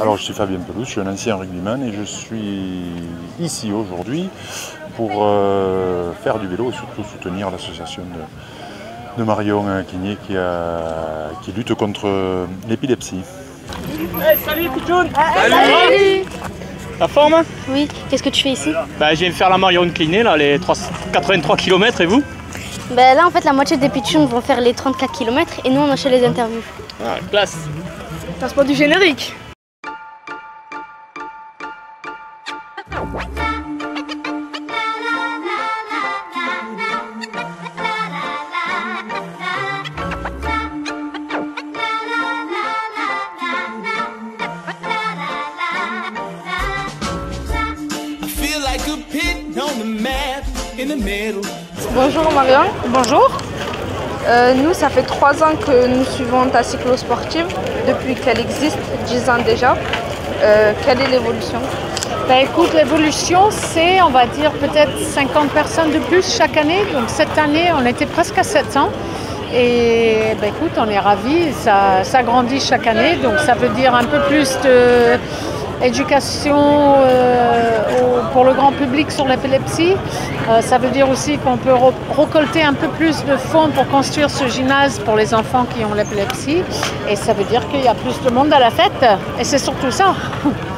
Alors je suis Fabien Pelous, je suis un ancien rugbyman et je suis ici aujourd'hui pour faire du vélo et surtout soutenir l'association de Marion Clignet qui lutte contre l'épilepsie. Hey, salut Pichoun! Salut! La forme? Oui, qu'est-ce que tu fais ici? Je viens faire la Marion Clignet, là, les 83 km et vous? Là en fait la moitié des Pichouns vont faire les 34 km et nous on enchaîne les interviews. Ah, classe! Ça se passe du générique! Bonjour Marion. Bonjour. Nous, ça fait 3 ans que nous suivons ta cyclo-sportive, depuis qu'elle existe, 10 ans déjà. Quelle est l'évolution? Écoute, l'évolution, c'est, on va dire, peut-être 50 personnes de plus chaque année. Donc cette année, on était presque à 700. Et écoute, on est ravis, ça grandit chaque année. Donc ça veut dire un peu plus de... éducation pour le grand public sur l'épilepsie. Ça veut dire aussi qu'on peut récolter un peu plus de fonds pour construire ce gymnase pour les enfants qui ont l'épilepsie. Et ça veut dire qu'il y a plus de monde à la fête. Et c'est surtout ça.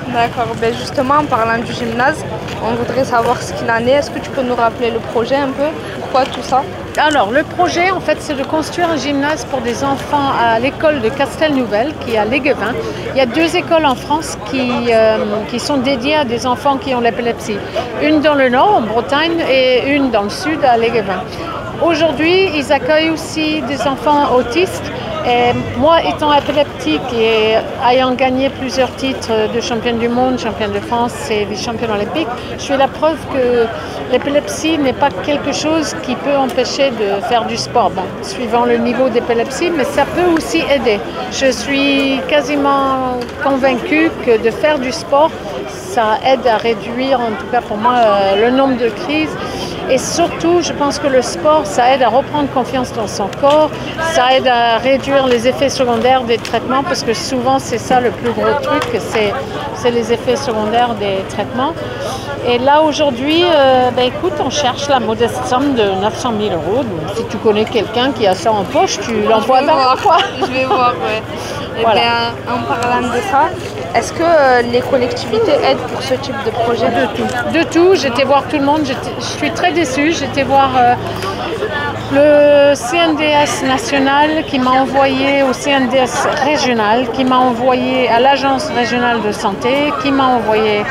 D'accord. Justement, en parlant du gymnase, on voudrait savoir ce qu'il en est. Est-ce que tu peux nous rappeler le projet un peu? Pourquoi tout ça? Alors, le projet, en fait, c'est de construire un gymnase pour des enfants à l'école de Castel-Nouvelle, qui est à Léguevin. Il y a 2 écoles en France qui sont dédiées à des enfants qui ont l'épilepsie. Une dans le nord, en Bretagne, et une dans le sud, à Léguevin. Aujourd'hui, ils accueillent aussi des enfants autistes. Et moi, étant épileptique et ayant gagné plusieurs titres de championne du monde, championne de France et vice-championne olympique, je suis la preuve que l'épilepsie n'est pas quelque chose qui peut empêcher de faire du sport. Bon, suivant le niveau d'épilepsie, mais ça peut aussi aider. Je suis quasiment convaincue que de faire du sport, ça aide à réduire, en tout cas pour moi, le nombre de crises. Et surtout, je pense que le sport, ça aide à reprendre confiance dans son corps, ça aide à réduire les effets secondaires des traitements, parce que souvent, c'est ça le plus gros truc, c'est les effets secondaires des traitements. Et là, aujourd'hui, écoute, on cherche la modeste somme de 900 000 €. Donc, si tu connais quelqu'un qui a ça en poche, tu l'envoies dans la poche. Je vais voir, ouais. Voilà. En parlant de ça, est-ce que les collectivités aident pour ce type de projet? De tout. J'étais voir tout le monde. Je suis très déçue. J'étais voir le CNDS national qui m'a envoyé au CNDS régional, qui m'a envoyé à l'agence régionale de santé, qui m'a envoyé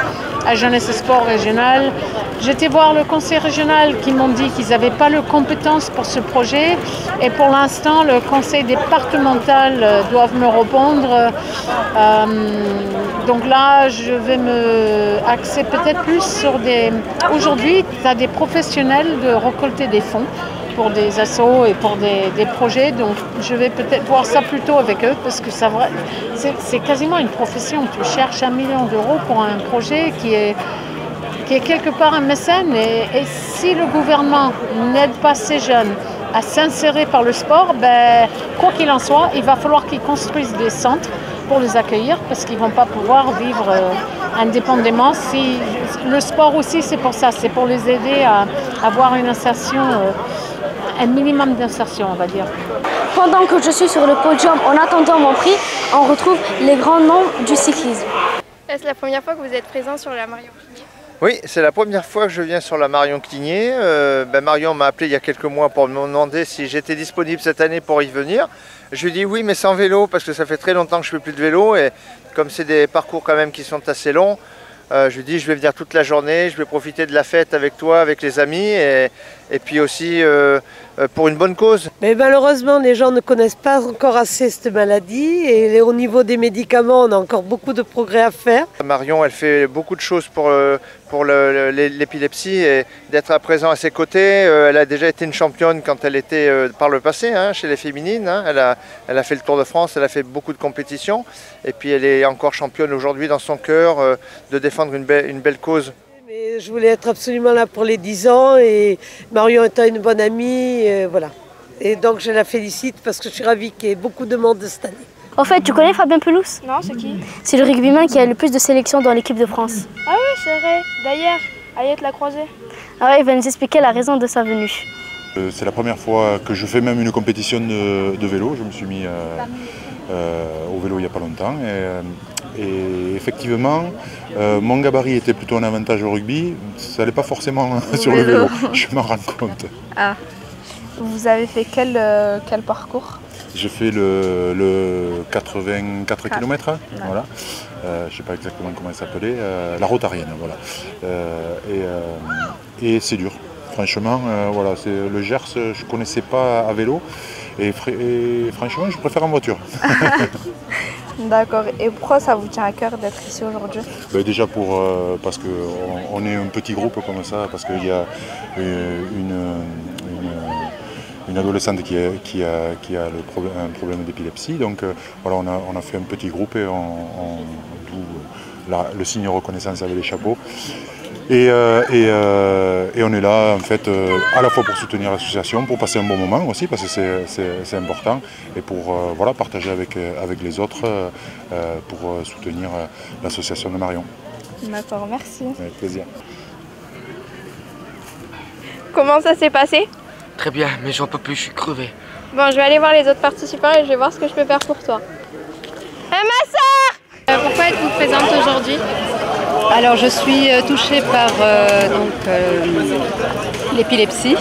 à Jeunesse et Sport Régional. J'étais voir le conseil régional qui m'ont dit qu'ils n'avaient pas les compétences pour ce projet. Et pour l'instant, le conseil départemental doit me répondre. Donc là, je vais me axer peut-être plus sur des... Aujourd'hui, tu as des professionnels de récolter des fonds pour des assos et pour des projets. Donc je vais peut-être voir ça plutôt avec eux parce que c'est quasiment une profession. Tu cherches 1 million d'euros pour un projet qui est quelque part un mécène. Et si le gouvernement n'aide pas ces jeunes à s'insérer par le sport, quoi qu'il en soit, il va falloir qu'ils construisent des centres pour les accueillir parce qu'ils ne vont pas pouvoir vivre indépendamment. Si, le sport aussi, c'est pour ça. C'est pour les aider à avoir une insertion... un minimum d'insertion, on va dire. Pendant que je suis sur le podium en attendant mon prix, on retrouve les grands noms du cyclisme. Est-ce la première fois que vous êtes présent sur la Marion Clignet? Oui, c'est la première fois que je viens sur la Marion Clignet. Marion m'a appelé il y a quelques mois pour me demander si j'étais disponible cette année pour y venir. Je lui ai dit oui, mais sans vélo, parce que ça fait très longtemps que je ne fais plus de vélo. Et comme c'est des parcours quand même qui sont assez longs, je lui dis je vais venir toute la journée, je vais profiter de la fête avec toi, avec les amis et puis aussi pour une bonne cause. Mais malheureusement les gens ne connaissent pas encore assez cette maladie et au niveau des médicaments on a encore beaucoup de progrès à faire. Marion elle fait beaucoup de choses pour l'épilepsie et d'être à présent à ses côtés. Elle a déjà été une championne quand elle était par le passé hein, chez les féminines. Hein. Elle a fait le Tour de France, elle a fait beaucoup de compétitions et puis elle est encore championne aujourd'hui dans son cœur de défendre une belle cause. Mais je voulais être absolument là pour les 10 ans et Marion étant une bonne amie, voilà. Et donc je la félicite parce que je suis ravie qu'il y ait beaucoup de monde cette année. En fait, tu connais Fabien Pelous? Non, c'est qui? C'est le rugbyman qui a le plus de sélections dans l'équipe de France. Ah oui, c'est vrai. D'ailleurs, Ayette l'a croisé. Ah ouais, il va nous expliquer la raison de sa venue. C'est la première fois que je fais même une compétition de vélo. Je me suis mis au vélo il n'y a pas longtemps. Et effectivement, mon gabarit était plutôt un avantage au rugby. Ça n'allait pas forcément sur le vélo. Je m'en rends compte. Ah. Vous avez fait quel parcours? J'ai fait le 84 km, voilà. Je ne sais pas exactement comment elle s'appelait, la Rotarienne, voilà. Et c'est dur, franchement, voilà, c'est le Gers, je ne connaissais pas à vélo, et franchement, je préfère en voiture. D'accord, et pourquoi ça vous tient à cœur d'être ici aujourd'hui? Ben déjà parce qu'on est un petit groupe comme ça, parce qu'il y a une adolescente qui a un problème d'épilepsie. Donc voilà, on a fait un petit groupe, et le signe reconnaissance avec les chapeaux. Et on est là en fait à la fois pour soutenir l'association, pour passer un bon moment aussi, parce que c'est important, et pour voilà, partager avec les autres pour soutenir l'association de Marion. D'accord, merci. Avec plaisir. Comment ça s'est passé? Très bien, mais j'en peux plus, je suis crevé. Bon, je vais aller voir les autres participants et je vais voir ce que je peux faire pour toi. Ma soeur, pourquoi êtes-vous présente aujourd'hui? Alors, je suis touchée par l'épilepsie,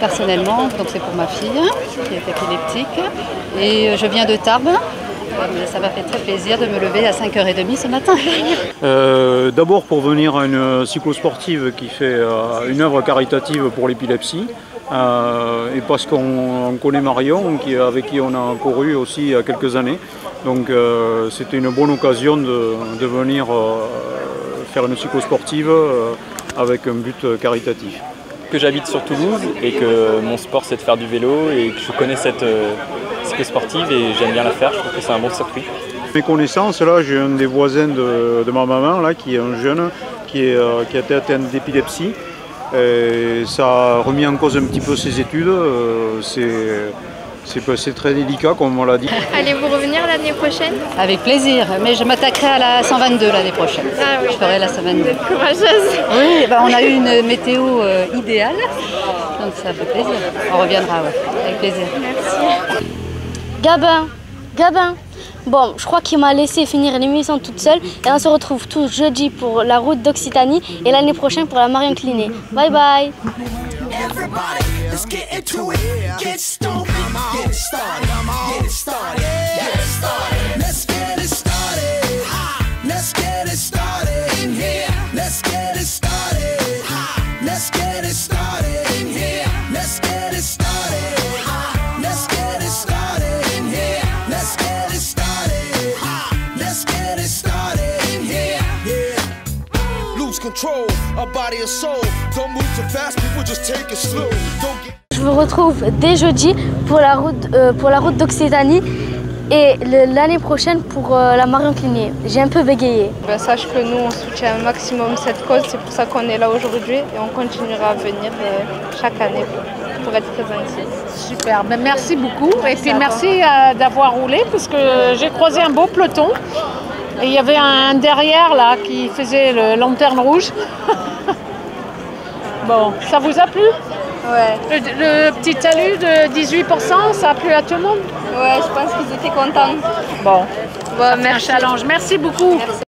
personnellement, donc c'est pour ma fille qui est épileptique. Et je viens de Tarbes. Ça m'a fait très plaisir de me lever à 5h30 ce matin. D'abord pour venir à une cyclosportive qui fait une œuvre caritative pour l'épilepsie. Et parce qu'on connaît Marion, avec qui on a couru aussi il y a quelques années. Donc c'était une bonne occasion de venir faire une cyclosportive avec un but caritatif. Que j'habite sur Toulouse et que mon sport c'est de faire du vélo, et que je connais cette... sportive, et j'aime bien la faire, je trouve que c'est un bon circuit. Mes connaissances, là j'ai un des voisins de ma maman là, qui est un jeune qui a été atteint d'épilepsie, et ça a remis en cause un petit peu ses études, c'est très délicat comme on l'a dit. Allez-vous revenir l'année prochaine? Avec plaisir, mais je m'attaquerai à la 122 l'année prochaine. Ah oui, je ferai la 122. Vous êtes courageuse. Oui, ben, on a eu une météo idéale, donc ça fait plaisir. On reviendra, ouais. Avec plaisir. Merci. Gabin. Bon, je crois qu'il m'a laissé finir l'émission toute seule, et on se retrouve tous jeudi pour la route d'Occitanie et l'année prochaine pour la Marion Clignet. Bye bye. Je vous retrouve dès jeudi pour la route d'Occitanie et l'année prochaine pour la Marion Clignet. J'ai un peu bégayé. Ben, sache que nous on soutient un maximum cette cause, c'est pour ça qu'on est là aujourd'hui, et on continuera à venir chaque année pour être présents ici. Super, ben, merci beaucoup, et puis merci d'avoir roulé, parce que j'ai croisé un beau peloton. Et il y avait un derrière là qui faisait le lanterne rouge. Bon, ça vous a plu? Ouais. Le petit talus de 18%, ça a plu à tout le monde? Ouais, je pense qu'ils étaient contents. Bon, bon, merci. Un challenge, merci beaucoup. Merci.